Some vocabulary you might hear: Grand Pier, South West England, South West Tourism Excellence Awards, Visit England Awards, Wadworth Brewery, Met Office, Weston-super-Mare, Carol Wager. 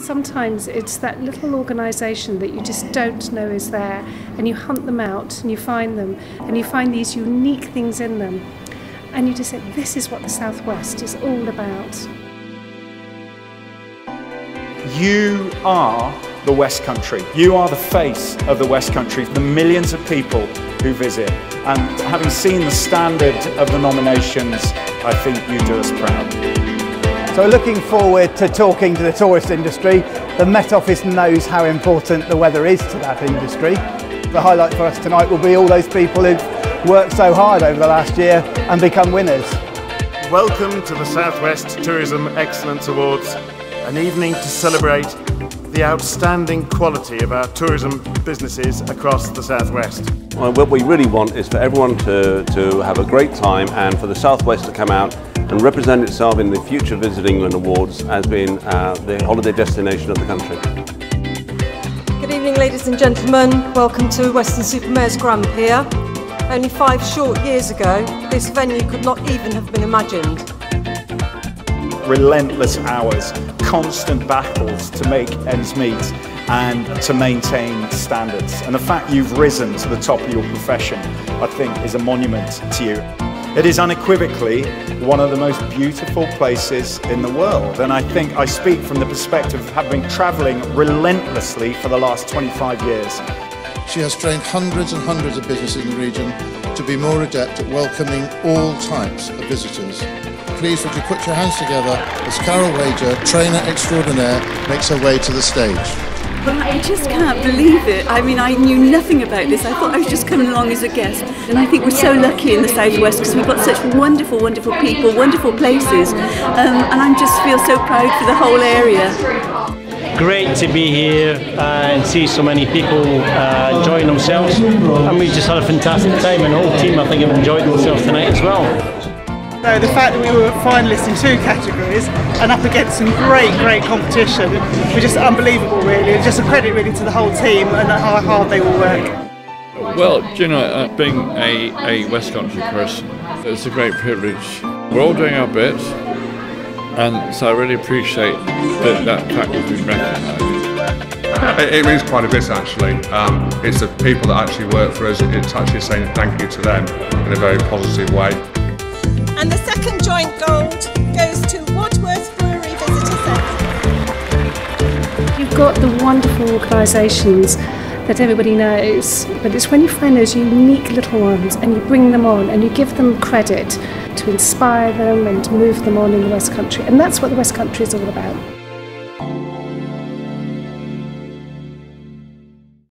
Sometimes it's that little organisation that you just don't know is there, and you hunt them out and you find them and you find these unique things in them, and you just say, this is what the South West is all about. You are the West Country. You are the face of the West Country, the millions of people who visit. And having seen the standard of the nominations, I think you do us proud. So looking forward to talking to the tourist industry. The Met Office knows how important the weather is to that industry. The highlight for us tonight will be all those people who've worked so hard over the last year and become winners. Welcome to the South West Tourism Excellence Awards, an evening to celebrate the outstanding quality of our tourism businesses across the South West. Well, what we really want is for everyone to have a great time, and for the South West to come out and represent itself in the future Visit England Awards as being the holiday destination of the country. Good evening, ladies and gentlemen. Welcome to Weston-super-Mare's Grand Pier. Only 5 short years ago, this venue could not even have been imagined. Relentless hours, constant battles to make ends meet and to maintain standards. And the fact you've risen to the top of your profession, I think, is a monument to you. It is unequivocally one of the most beautiful places in the world. And I think I speak from the perspective of having been travelling relentlessly for the last 25 years. She has trained hundreds and hundreds of businesses in the region to be more adept at welcoming all types of visitors. Please would you put your hands together as Carol Wager, trainer extraordinaire, makes her way to the stage. Well, I just can't believe it. I mean, I knew nothing about this. I thought I was just coming along as a guest. And I think we're so lucky in the South West because we've got such wonderful, wonderful people, wonderful places. And I just feel so proud for the whole area. Great to be here and see so many people enjoying themselves. And we just had a fantastic time, and the whole team, I think, have enjoyed themselves tonight as well. So the fact that we were finalists in 2 categories and up against some great competition was just unbelievable, really. It was just a credit really to the whole team and how hard they all work. Well, you know, being a West Country person, it's a great privilege. We're all doing our bit, and so I really appreciate that fact has been recognised. It means quite a bit, actually. It's the people that actually work for us. It's actually saying thank you to them in a very positive way. And the second joint gold goes to Wadworth Brewery Visitor Centre. You've got the wonderful organisations that everybody knows, but it's when you find those unique little ones and you bring them on and you give them credit to inspire them and to move them on in the West Country. And that's what the West Country is all about.